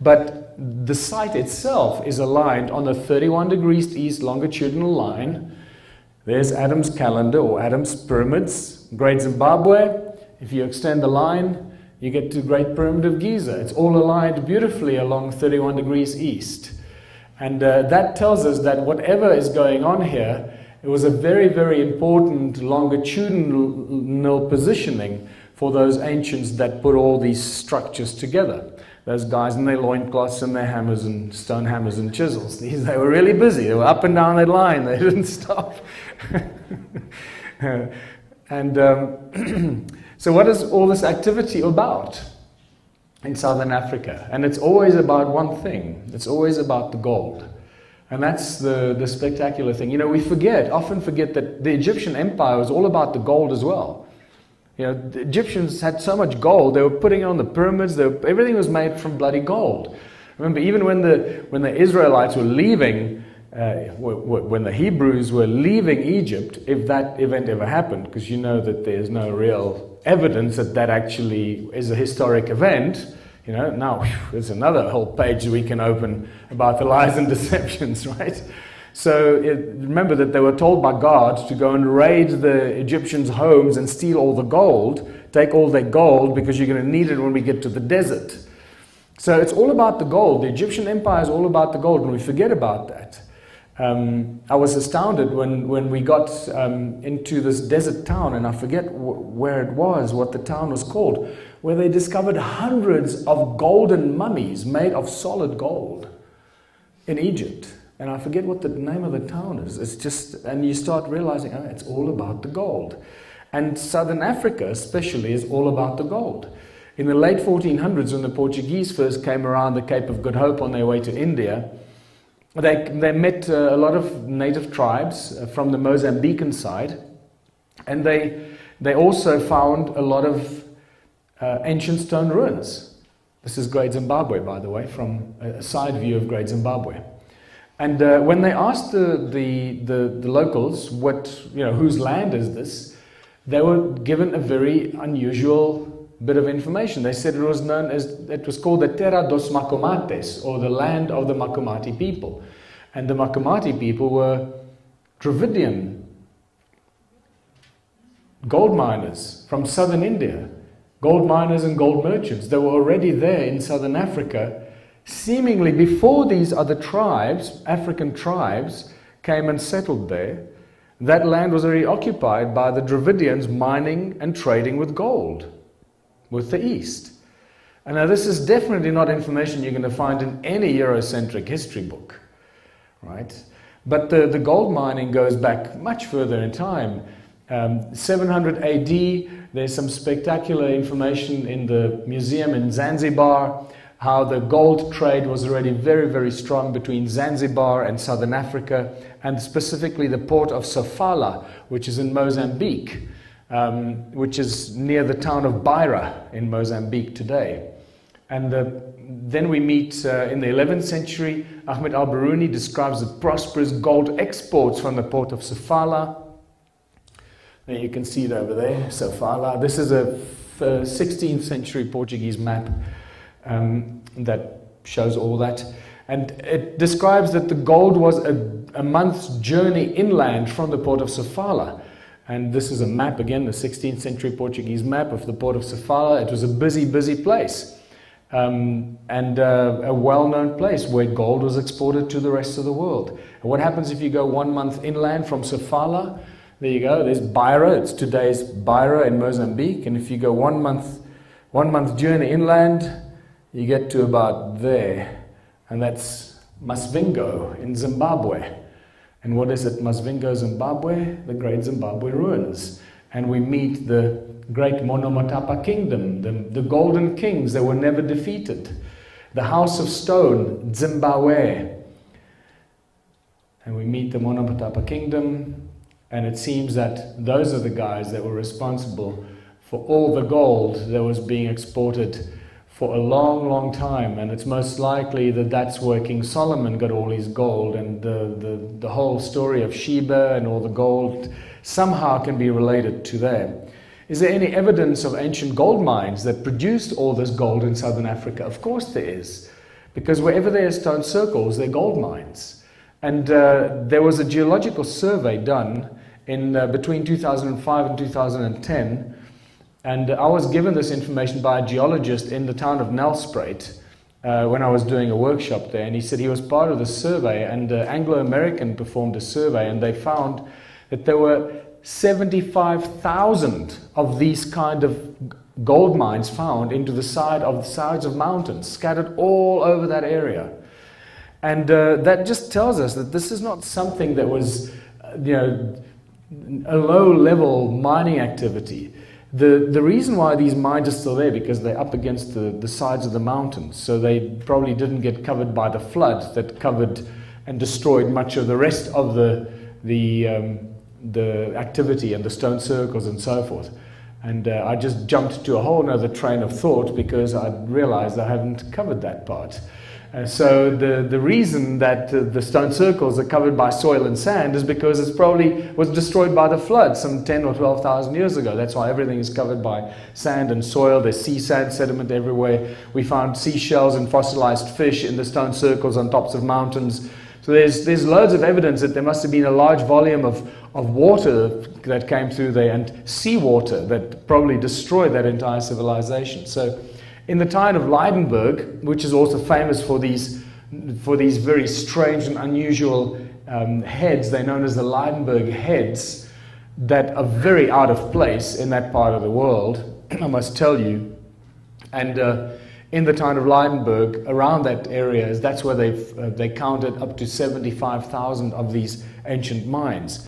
But the site itself is aligned on a 31 degrees east longitudinal line. There's Adam's Calendar or Adam's Pyramids, Great Zimbabwe. If you extend the line, you get to Great Pyramid of Giza. It's all aligned beautifully along 31 degrees east. And that tells us that whatever is going on here, it was a very, very important longitudinal positioning for those ancients that put all these structures together. Those guys in their loincloths and their hammers and stone hammers and chisels. They were really busy. They were up and down their line. They didn't stop. And so what is all this activity about in Southern Africa? And it's always about one thing. It's always about the gold. And that's the spectacular thing. You know, we often forget that the Egyptian Empire was all about the gold as well. You know, the Egyptians had so much gold, they were putting it on the pyramids, everything was made from bloody gold. Remember, even when the Israelites were leaving, when the Hebrews were leaving Egypt, if that event ever happened, because you know that there's no real evidence that that actually is a historic event, you know, now there's another whole page we can open about the lies and deceptions, right? So remember that they were told by God to go and raid the Egyptians' homes and steal all the gold, take all their gold because you're going to need it when we get to the desert. So it's all about the gold. The Egyptian Empire is all about the gold and we forget about that. I was astounded when we got into this desert town, and I forget where it was, what the town was called, where they discovered hundreds of golden mummies made of solid gold in Egypt. And I forget what the name of the town is. It's just, and you start realizing, oh, it's all about the gold. And Southern Africa especially is all about the gold. In the late 1400s, when the Portuguese first came around the Cape of Good Hope on their way to India, they met a lot of native tribes from the Mozambican side. And they also found a lot of ancient stone ruins. This is Great Zimbabwe, by the way, from a side view of Great Zimbabwe. And when they asked the locals whose land is this, they were given a very unusual bit of information. They said it was called the Terra dos Macomates, or the land of the Macomati people. And the Macomati people were Dravidian gold miners from southern India, gold miners and gold merchants. They were already there in southern Africa, seemingly before these other tribes, African tribes, came and settled there. That land was already occupied by the Dravidians mining and trading with gold, with the East. And now this is definitely not information you're going to find in any Eurocentric history book, right? But the gold mining goes back much further in time. 700 AD, there's some spectacular information in the museum in Zanzibar, how the gold trade was already very, very strong between Zanzibar and southern Africa, and specifically the port of Sofala, which is in Mozambique, which is near the town of Beira in Mozambique today. And then we meet in the 11th century, Ahmed Al-Biruni describes the prosperous gold exports from the port of Sofala. There you can see it over there, Sofala. This is a 16th century Portuguese map. That shows all that. And it describes that the gold was a month's journey inland from the port of Sofala. And this is a map, again, the 16th century Portuguese map of the port of Sofala. It was a busy, busy place. And a well-known place where gold was exported to the rest of the world. And what happens if you go 1 month inland from Sofala? There you go, there's Beira. It's today's Beira in Mozambique. And if you go 1 month journey inland, you get to about there, and that's Masvingo in Zimbabwe. And what is it, Masvingo, Zimbabwe? The Great Zimbabwe ruins. And we meet the great Monomotapa kingdom, the golden kings that were never defeated. The House of Stone, Zimbabwe. And we meet the Monomotapa kingdom, and it seems that those are the guys that were responsible for all the gold that was being exported for a long, long time, and it's most likely that that's where King Solomon got all his gold, and the whole story of Sheba and all the gold somehow can be related to there. Is there any evidence of ancient gold mines that produced all this gold in southern Africa? Of course there is, because wherever there are stone circles, they're gold mines. And there was a geological survey done in between 2005 and 2010, and I was given this information by a geologist in the town of Nelspruit when I was doing a workshop there, and he said he was part of the survey, and Anglo-American performed a survey, and they found that there were 75,000 of these kind of gold mines found into the sides of mountains, scattered all over that area. And that just tells us that this is not something that was, a low-level mining activity. The reason why these mines are still there, because they're up against the sides of the mountains, so they probably didn't get covered by the flood that covered and destroyed much of the rest of the activity and the stone circles and so forth. And I just jumped to a whole other train of thought because I realized I haven't covered that part. So the reason that the stone circles are covered by soil and sand is because it probably was destroyed by the flood some 10 or 12,000 years ago. That's why everything is covered by sand and soil. There's sea sand sediment everywhere. We found seashells and fossilized fish in the stone circles on tops of mountains. So there's loads of evidence that there must have been a large volume of water that came through there, and seawater that probably destroyed that entire civilization. So in the town of Leidenberg, which is also famous for these very strange and unusual heads, they're known as the Leidenberg heads, that are very out of place in that part of the world, I must tell you. And in the town of Leidenberg, around that area, that's where they counted up to 75,000 of these ancient mines.